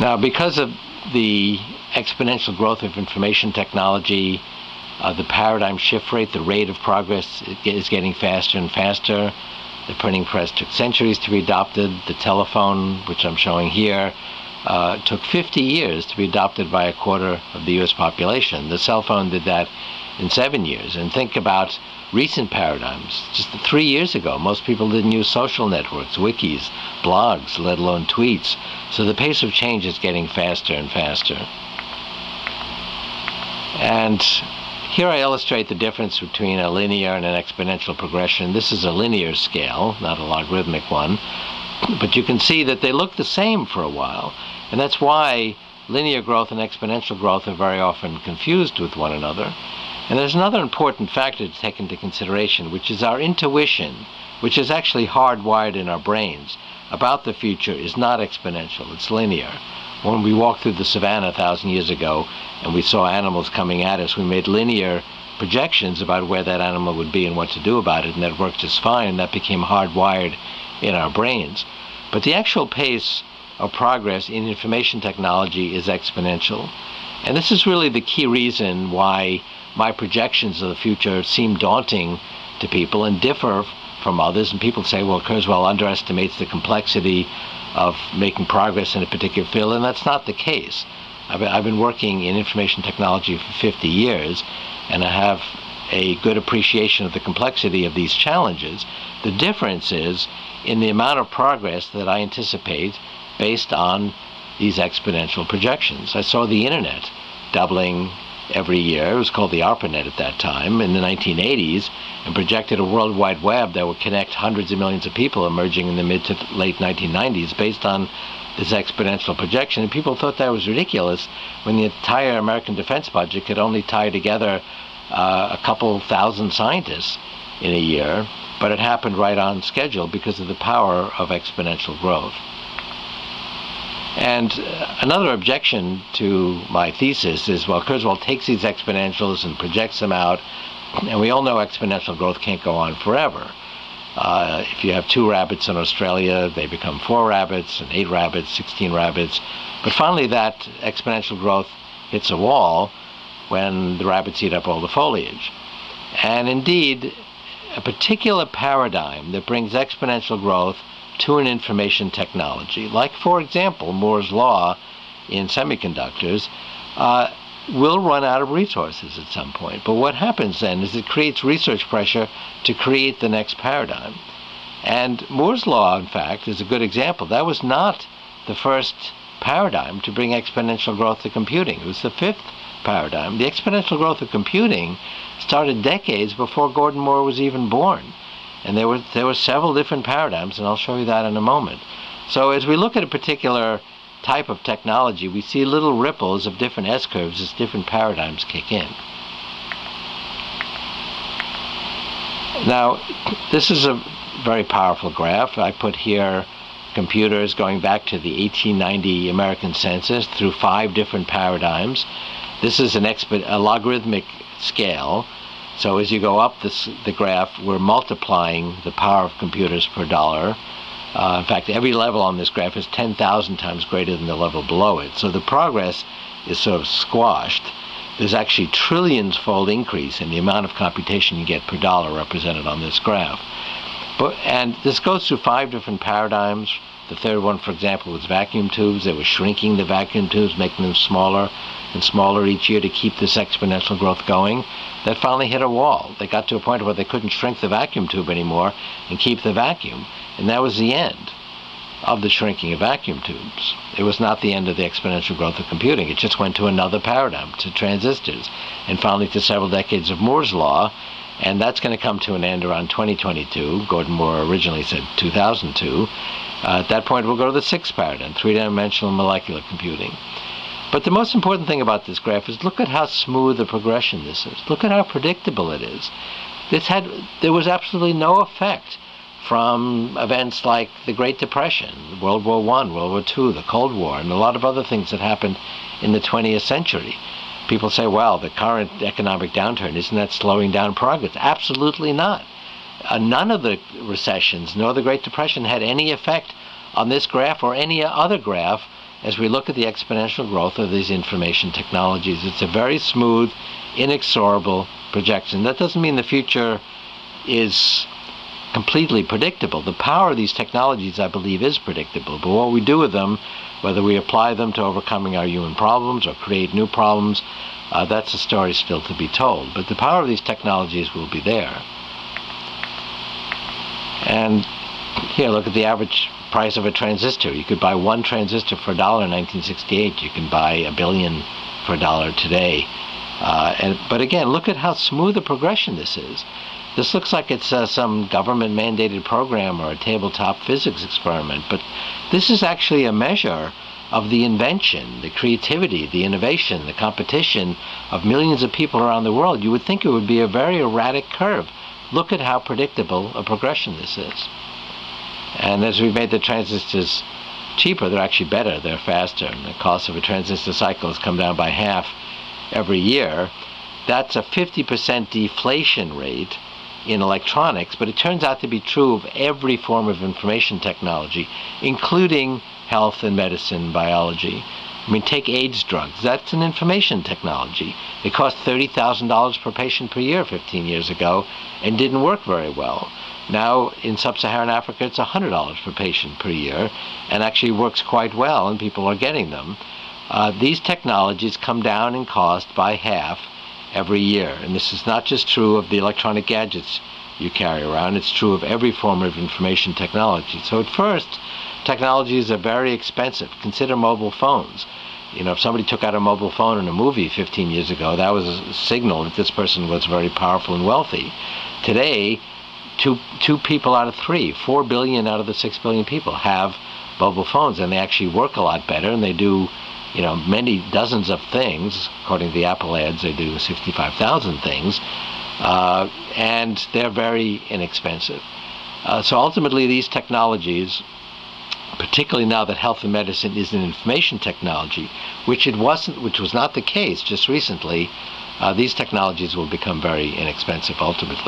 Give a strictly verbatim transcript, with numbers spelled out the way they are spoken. Now, because of the exponential growth of information technology, uh, the paradigm shift rate, the rate of progress is getting faster and faster. The printing press took centuries to be adopted. The telephone, which I'm showing here, uh, took fifty years to be adopted by a quarter of the U S population. The cell phone did that in seven years. And think about recent paradigms. Just three years ago, most people didn't use social networks, wikis, blogs, let alone tweets. So the pace of change is getting faster and faster. And here I illustrate the difference between a linear and an exponential progression. This is a linear scale, not a logarithmic one. But you can see that they look the same for a while. And that's why linear growth and exponential growth are very often confused with one another. And there's another important factor to take into consideration, which is our intuition, which is actually hardwired in our brains, about the future is not exponential, it's linear. When we walked through the savannah a thousand years ago and we saw animals coming at us, we made linear projections about where that animal would be and what to do about it, and that worked just fine, and that became hardwired in our brains. But the actual pace of progress in information technology is exponential. And this is really the key reason why my projections of the future seem daunting to people and differ from others. And people say, well, Kurzweil underestimates the complexity of making progress in a particular field, and that's not the case. I've been working in information technology for fifty years, and I have a good appreciation of the complexity of these challenges. The difference is in the amount of progress that I anticipate based on these exponential projections. I saw the internet doubling every year. It was called the ARPANET at that time, in the nineteen eighties, and projected a World Wide Web that would connect hundreds of millions of people emerging in the mid to late nineteen nineties based on this exponential projection. And people thought that was ridiculous when the entire American defense budget could only tie together uh, a couple thousand scientists in a year, but it happened right on schedule because of the power of exponential growth. And another objection to my thesis is, well, Kurzweil takes these exponentials and projects them out, and we all know exponential growth can't go on forever. Uh, if you have two rabbits in Australia, they become four rabbits, and eight rabbits, sixteen rabbits. But finally, that exponential growth hits a wall when the rabbits eat up all the foliage. And indeed, a particular paradigm that brings exponential growth to an information technology, like, for example, Moore's Law in semiconductors, uh, will run out of resources at some point. But what happens then is it creates research pressure to create the next paradigm. And Moore's Law, in fact, is a good example. That was not the first paradigm to bring exponential growth to computing. It was the fifth paradigm. The exponential growth of computing started decades before Gordon Moore was even born. And there were, there were several different paradigms, and I'll show you that in a moment. So as we look at a particular type of technology, we see little ripples of different S-curves as different paradigms kick in. Now, this is a very powerful graph. I put here computers going back to the eighteen ninety American census through five different paradigms. This is an exp- a logarithmic scale. So as you go up this, the graph, we're multiplying the power of computers per dollar. Uh, in fact, every level on this graph is ten thousand times greater than the level below it. So the progress is sort of squashed. There's actually trillions-fold increase in the amount of computation you get per dollar represented on this graph. But, and this goes through five different paradigms. The third one, for example, was vacuum tubes. They were shrinking the vacuum tubes, making them smaller and smaller each year to keep this exponential growth going. That finally hit a wall. They got to a point where they couldn't shrink the vacuum tube anymore and keep the vacuum. And that was the end of the shrinking of vacuum tubes. It was not the end of the exponential growth of computing. It just went to another paradigm, to transistors, and finally to several decades of Moore's Law. And that's going to come to an end around twenty twenty-two. Gordon Moore originally said two thousand two. Uh, at that point, we'll go to the sixth paradigm, three-dimensional molecular computing. But the most important thing about this graph is look at how smooth the progression this is. Look at how predictable it is. This had, there was absolutely no effect from events like the Great Depression, World War One, World War Two, the Cold War, and a lot of other things that happened in the twentieth century. People say, well, the current economic downturn, isn't that slowing down progress? Absolutely not. Uh, none of the recessions, nor the Great Depression, had any effect on this graph or any other graph as we look at the exponential growth of these information technologies. It's a very smooth, inexorable projection. That doesn't mean the future is completely predictable. The power of these technologies, I believe, is predictable, but what we do with them, whether we apply them to overcoming our human problems or create new problems, uh, that's a story still to be told. But the power of these technologies will be there. And here, look at the average price of a transistor. You could buy one transistor for a dollar in nineteen sixty-eight. You can buy a billion for a dollar today. Uh, and, but again, look at how smooth a progression this is. This looks like it's uh, some government-mandated program or a tabletop physics experiment, but this is actually a measure of the invention, the creativity, the innovation, the competition of millions of people around the world. You would think it would be a very erratic curve. Look at how predictable a progression this is. And as we've made the transistors cheaper, they're actually better, they're faster, and the cost of a transistor cycle has come down by half every year. That's a fifty percent deflation rate in electronics, but it turns out to be true of every form of information technology, including health and medicine, biology. I mean, take AIDS drugs. That's an information technology. It cost thirty thousand dollars per patient per year fifteen years ago and didn't work very well. Now, in sub-Saharan Africa, it's one hundred dollars per patient per year and actually works quite well, and people are getting them. Uh, these technologies come down in cost by half every year, and this is not just true of the electronic gadgets you carry around, it's true of every form of information technology. So at first, technologies are very expensive. Consider mobile phones. You know, if somebody took out a mobile phone in a movie fifteen years ago, that was a signal that this person was very powerful and wealthy. Today, two, two people out of three, four billion out of the six billion people have mobile phones, and they actually work a lot better, and they do, you know, many dozens of things. According to the Apple ads, they do sixty-five thousand things, uh, and they're very inexpensive. Uh, so ultimately, these technologies, particularly now that health and medicine is an information technology, which it wasn't, which was not the case just recently, uh, these technologies will become very inexpensive ultimately.